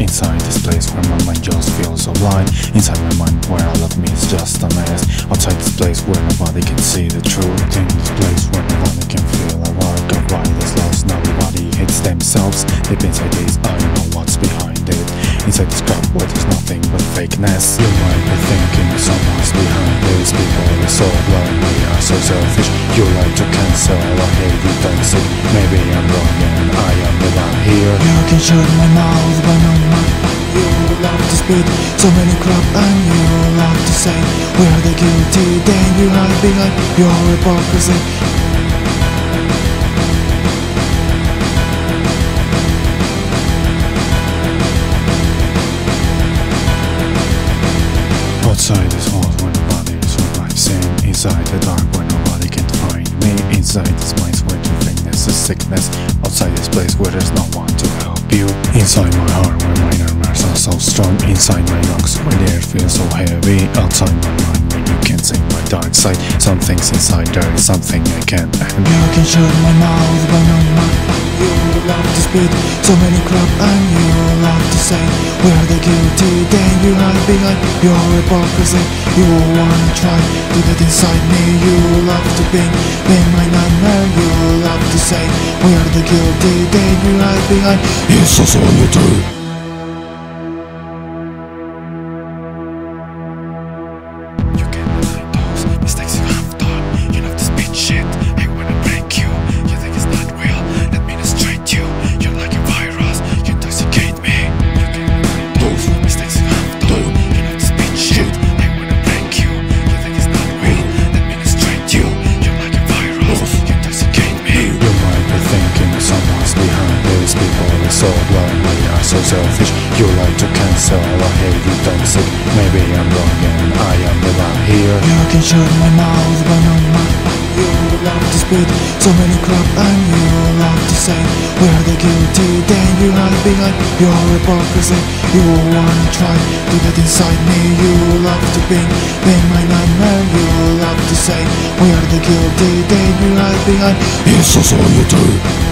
inside this place where my mind just feels alive. Inside my mind where all of me is just a mess. Outside this place where nobody can see the truth. In this place where nobody can feel a work of wireless loss. Now everybody hates themselves. Deep inside this, I don't know what's behind it. Inside this crowd where there's nothing but fakeness. You might be thinking someone's behind this. People are so blind, we are so selfish. You like to cancel, I hate you toxic. Maybe I'm wrong and I am the one here. You can shut my mouth, but no mouth. You love to speak, so many crap, and you love to say we are the guilty, then you hide behind your hypocrisy. Outside is hot when nobody is what I've seen. Inside the dark where nobody can find me. Inside this place where you think there's a sickness. Outside this place where there's no one to help you. Inside my heart where my nerves are so strong. Inside my lungs where the air feels so heavy. Outside my mind where you can't see my dark side. Something's inside, there is something I can't end. You can shut my mouth but not my mouth. You love to speak, so many crap, and you love to say we are the guilty, then you hide behind your hypocrisy. You wanna try to get inside me. You love to be my nightmare. You love to say we are the guilty, then you hide behind your society. So blind, we are so selfish. You like to cancel, I hate you toxic. Maybe I'm wrong and I am the one here. You can shut my mouth but not my mouth. You love to speak, so many crap, and you love to say we are the guilty, then you hide behind your hypocrisy. You wanna try to get inside me. You love to be my nightmare. You love to say we are the guilty, then you hide behind your society.